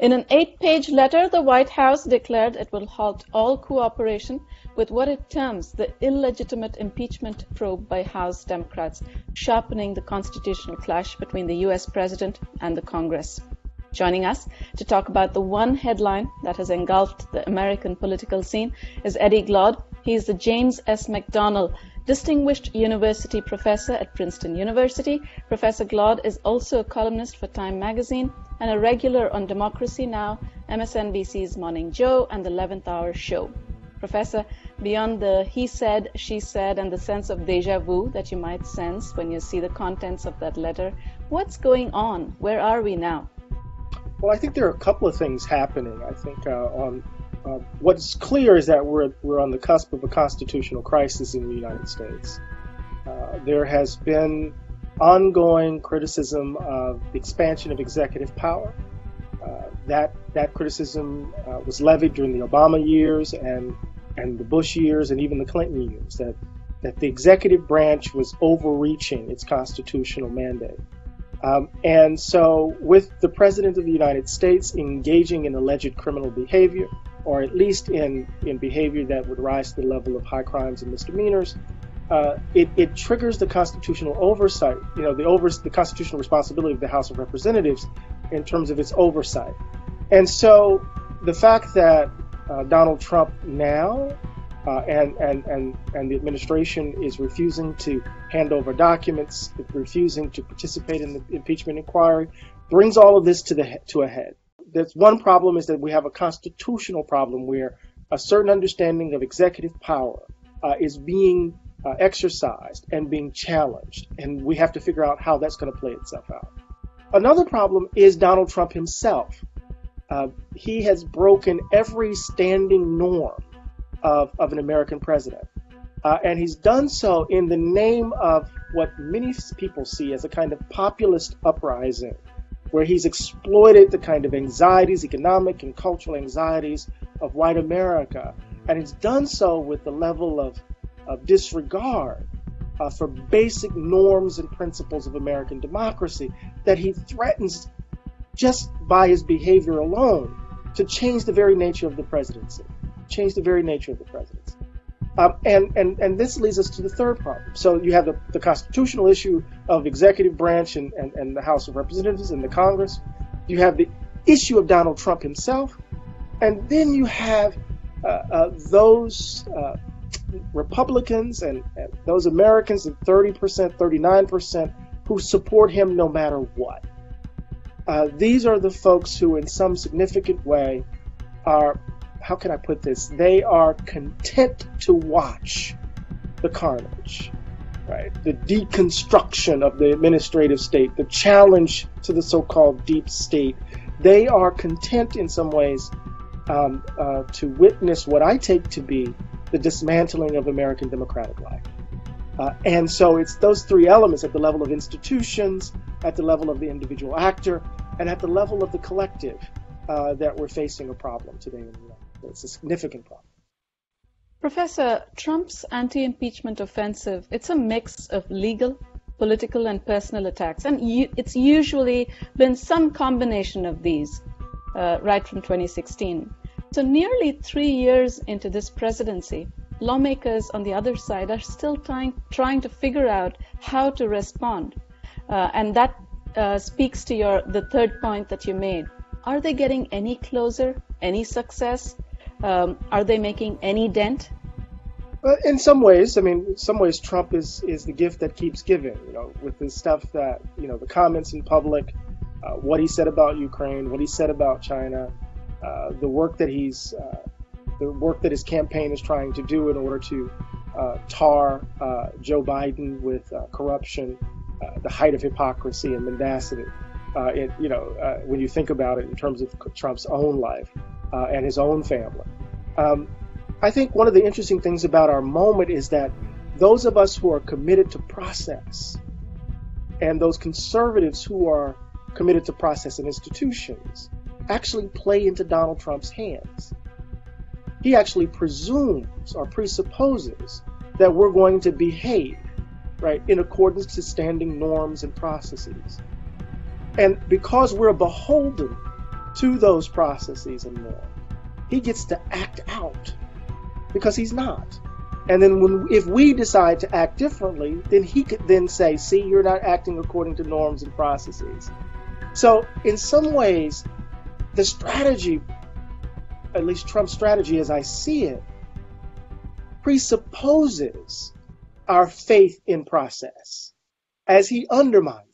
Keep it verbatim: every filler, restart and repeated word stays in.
In an eight-page letter, the White House declared it will halt all cooperation with what it terms the illegitimate impeachment probe by House Democrats, sharpening the constitutional clash between the U S President and the Congress. Joining us to talk about the one headline that has engulfed the American political scene is Eddie Glaude. He is the James S. McDonnell Distinguished University Professor at Princeton University. Professor Glaude is also a columnist for Time Magazine and a regular on Democracy Now!, M S N B C's Morning Joe, and the eleventh Hour Show. Professor, beyond the he said, she said, and the sense of deja vu that you might sense when you see the contents of that letter, what's going on? Where are we now? Well, I think there are a couple of things happening. I think uh, on uh, what's clear is that we're we're on the cusp of a constitutional crisis in the United States. Uh, there has been ongoing criticism of the expansion of executive power. Uh, that that criticism uh, was levied during the Obama years and and the Bush years and even the Clinton years. That that the executive branch was overreaching its constitutional mandate. Um, and so with the President of the United States engaging in alleged criminal behavior, or at least in, in behavior that would rise to the level of high crimes and misdemeanors, uh, it, it triggers the constitutional oversight, you know, the, over, the constitutional responsibility of the House of Representatives in terms of its oversight. And so the fact that uh, Donald Trump now Uh, and, and, and, and the administration is refusing to hand over documents, refusing to participate in the impeachment inquiry, brings all of this to the to a head. That's one problem, is that we have a constitutional problem where a certain understanding of executive power uh, is being uh, exercised and being challenged, and we have to figure out how that's going to play itself out. Another problem is Donald Trump himself. Uh, he has broken every standing norm Of, of an American president. Uh, and he's done so in the name of what many people see as a kind of populist uprising, where he's exploited the kind of anxieties, economic and cultural anxieties of white America. And he's done so with the level of, of disregard uh, for basic norms and principles of American democracy that he threatens just by his behavior alone to change the very nature of the presidency. change the very nature of the presidency. Um, and, and, and this leads us to the third problem. So you have the, the constitutional issue of executive branch and, and, and the House of Representatives and the Congress. You have the issue of Donald Trump himself. And then you have uh, uh, those uh, Republicans and, and those Americans, the thirty percent, thirty-nine percent, who support him no matter what. Uh, these are the folks who in some significant way are How can I put this? They are content to watch the carnage, right? The deconstruction of the administrative state, the challenge to the so-called deep state. They are content in some ways um, uh, to witness what I take to be the dismantling of American democratic life. Uh, and so it's those three elements at the level of institutions, at the level of the individual actor, and at the level of the collective uh, that we're facing a problem today in the United States. It's a significant problem. Professor, Trump's anti-impeachment offensive, it's a mix of legal, political, and personal attacks. And you, it's usually been some combination of these, uh, right from twenty sixteen. So nearly three years into this presidency, lawmakers on the other side are still trying, trying to figure out how to respond. Uh, and that uh, speaks to your the third point that you made. Are they getting any closer, any success? Um, are they making any dent? Well, in some ways, I mean, in some ways, Trump is is the gift that keeps giving. You know, with the stuff that, you know, the comments in public, uh, what he said about Ukraine, what he said about China, uh, the work that he's, uh, the work that his campaign is trying to do in order to uh, tar uh, Joe Biden with uh, corruption, uh, the height of hypocrisy and mendacity. Uh, it, you know, uh, when you think about it in terms of Trump's own life uh, and his own family. Um, I think one of the interesting things about our moment is that those of us who are committed to process and those conservatives who are committed to process and institutions actually play into Donald Trump's hands. He actually presumes or presupposes that we're going to behave, right, in accordance to standing norms and processes. And because we're beholden to those processes and more. He gets to act out because he's not. And then when, if we decide to act differently, then he could then say, see, you're not acting according to norms and processes. So in some ways, the strategy, at least Trump's strategy as I see it, presupposes our faith in process as he undermines